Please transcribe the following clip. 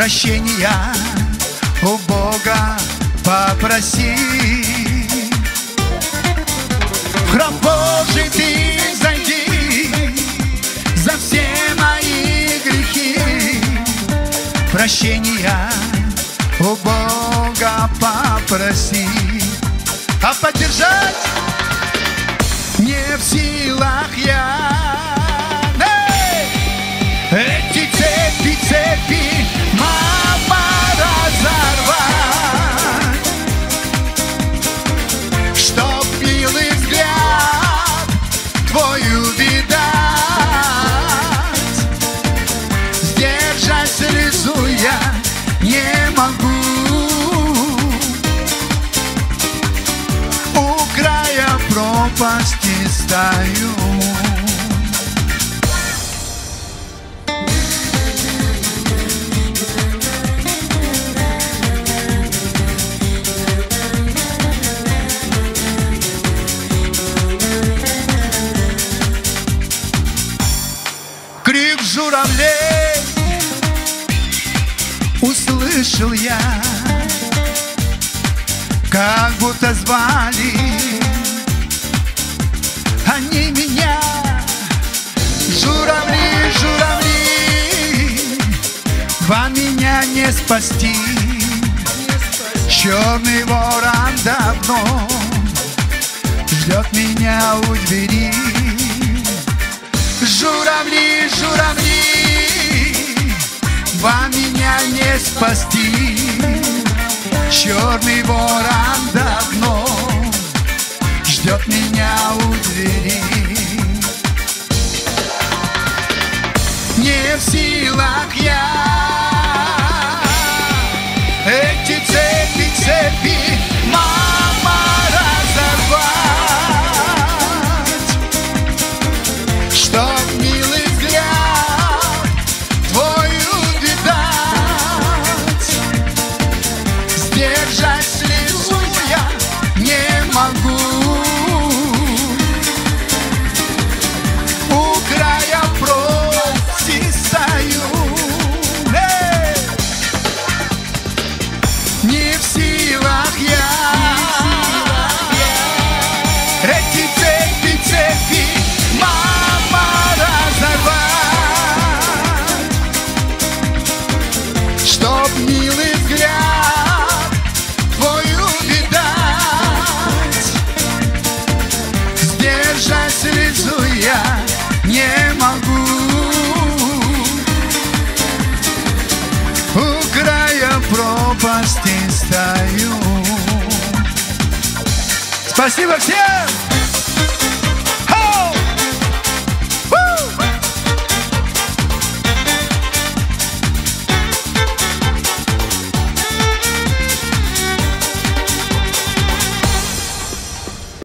прощения у Бога попроси. В храм Божий ты зайди за все мои грехи, прощения у Бога попроси. А поддержать не в силах я. Эти цепи мама разорвать, чтоб милый взгляд твой увидать. Сдержать слезу я не могу, у края пропасти стою. Журавлей услышал я, как будто звали они меня. Журавли, журавли, вам меня не спасти. Черный ворон давно ждет меня у двери. Журавли, журавли, вам меня не спасти. Черный ворон давно ждет меня у двери. Не в силах я эти цепи, мама, разорвать. Чтоб милый взгляд твой увидать, сдержать слезу я не могу, у края пропасти стою. Не в силах я эти цепи. Чтоб милый взгляд твой увидать, сдержать слезу я не могу, у края пропасти стою. Спасибо всем!